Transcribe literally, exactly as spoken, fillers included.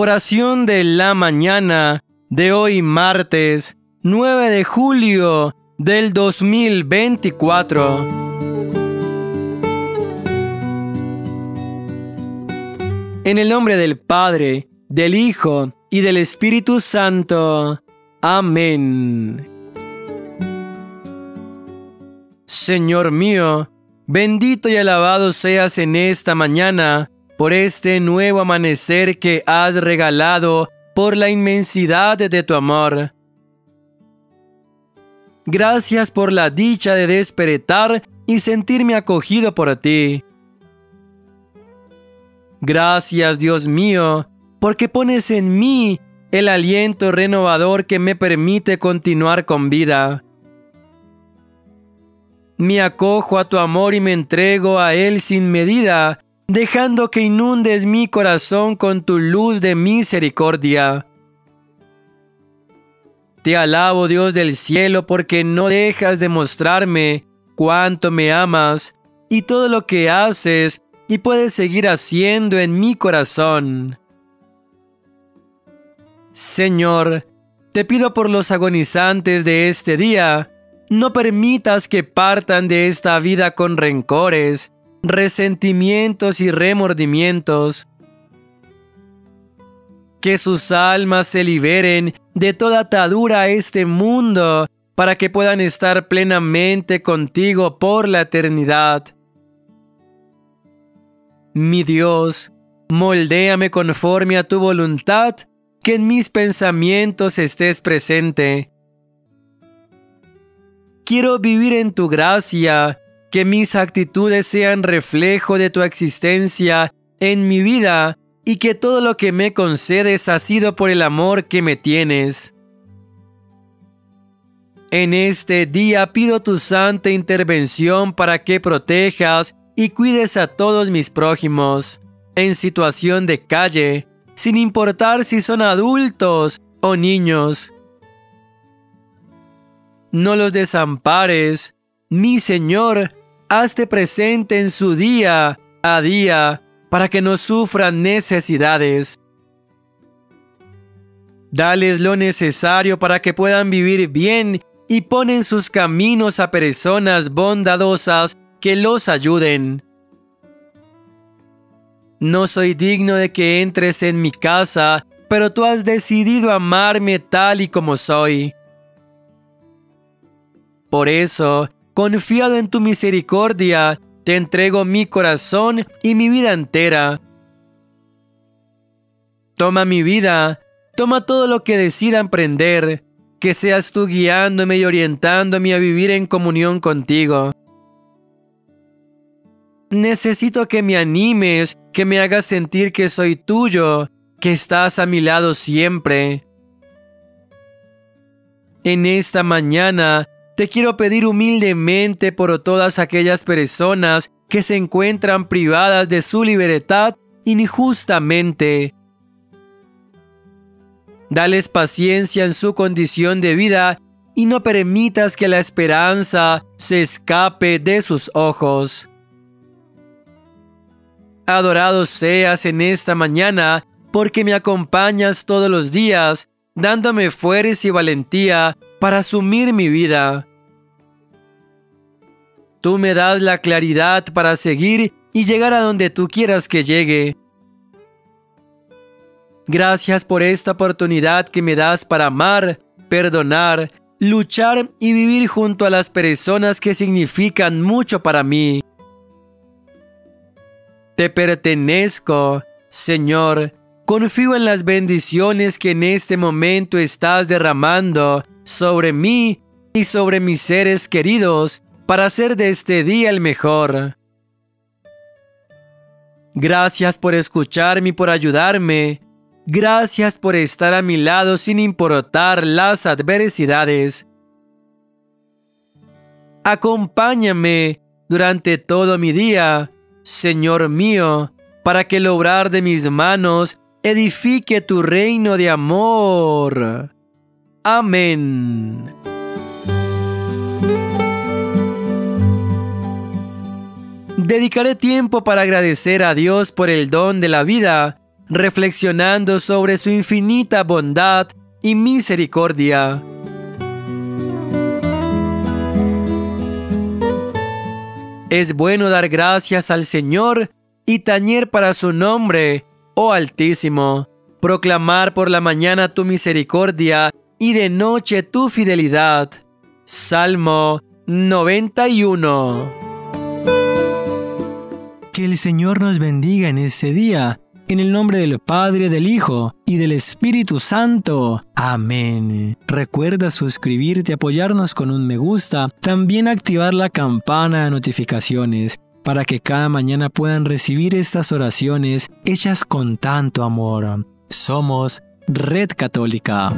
Oración de la mañana de hoy martes nueve de julio del dos mil veinticuatro. En el nombre del Padre, del Hijo y del Espíritu Santo. Amén. Señor mío, bendito y alabado seas en esta mañana por este nuevo amanecer que has regalado por la inmensidad de tu amor. Gracias por la dicha de despertar y sentirme acogido por ti. Gracias, Dios mío, porque pones en mí el aliento renovador que me permite continuar con vida. Me acojo a tu amor y me entrego a él sin medida, dejando que inundes mi corazón con tu luz de misericordia. Te alabo, Dios del cielo, porque no dejas de mostrarme cuánto me amas y todo lo que haces y puedes seguir haciendo en mi corazón. Señor, te pido por los agonizantes de este día, no permitas que partan de esta vida con rencores, resentimientos y remordimientos. Que sus almas se liberen de toda atadura a este mundo para que puedan estar plenamente contigo por la eternidad. Mi Dios, moldéame conforme a tu voluntad, que en mis pensamientos estés presente. Quiero vivir en tu gracia, que mis actitudes sean reflejo de tu existencia en mi vida y que todo lo que me concedes ha sido por el amor que me tienes. En este día pido tu santa intervención para que protejas y cuides a todos mis prójimos, en situación de calle, sin importar si son adultos o niños. No los desampares, mi Señor, hazte presente en su día a día, para que no sufran necesidades. Dales lo necesario para que puedan vivir bien y pon en sus caminos a personas bondadosas que los ayuden. No soy digno de que entres en mi casa, pero tú has decidido amarme tal y como soy. Por eso, confiado en tu misericordia, te entrego mi corazón y mi vida entera. Toma mi vida, toma todo lo que decida emprender, que seas tú guiándome y orientándome a vivir en comunión contigo. Necesito que me animes, que me hagas sentir que soy tuyo, que estás a mi lado siempre. En esta mañana, te quiero pedir humildemente por todas aquellas personas que se encuentran privadas de su libertad injustamente. Dales paciencia en su condición de vida y no permitas que la esperanza se escape de sus ojos. Adorado seas en esta mañana, porque me acompañas todos los días, dándome fuerza y valentía para asumir mi vida. Tú me das la claridad para seguir y llegar a donde tú quieras que llegue. Gracias por esta oportunidad que me das para amar, perdonar, luchar y vivir junto a las personas que significan mucho para mí. Te pertenezco, Señor. Confío en las bendiciones que en este momento estás derramando sobre mí y sobre mis seres queridos para hacer de este día el mejor. Gracias por escucharme y por ayudarme. Gracias por estar a mi lado sin importar las adversidades. Acompáñame durante todo mi día, Señor mío, para que el obrar de mis manos edifique tu reino de amor. Amén. Dedicaré tiempo para agradecer a Dios por el don de la vida, reflexionando sobre su infinita bondad y misericordia. Es bueno dar gracias al Señor y tañer para su nombre, oh Altísimo, proclamar por la mañana tu misericordia y de noche tu fidelidad. Salmo noventa y uno. Que el Señor nos bendiga en este día, en el nombre del Padre, del Hijo y del Espíritu Santo. Amén. Recuerda suscribirte, apoyarnos con un me gusta, también activar la campana de notificaciones, para que cada mañana puedan recibir estas oraciones hechas con tanto amor. Somos Red Católica.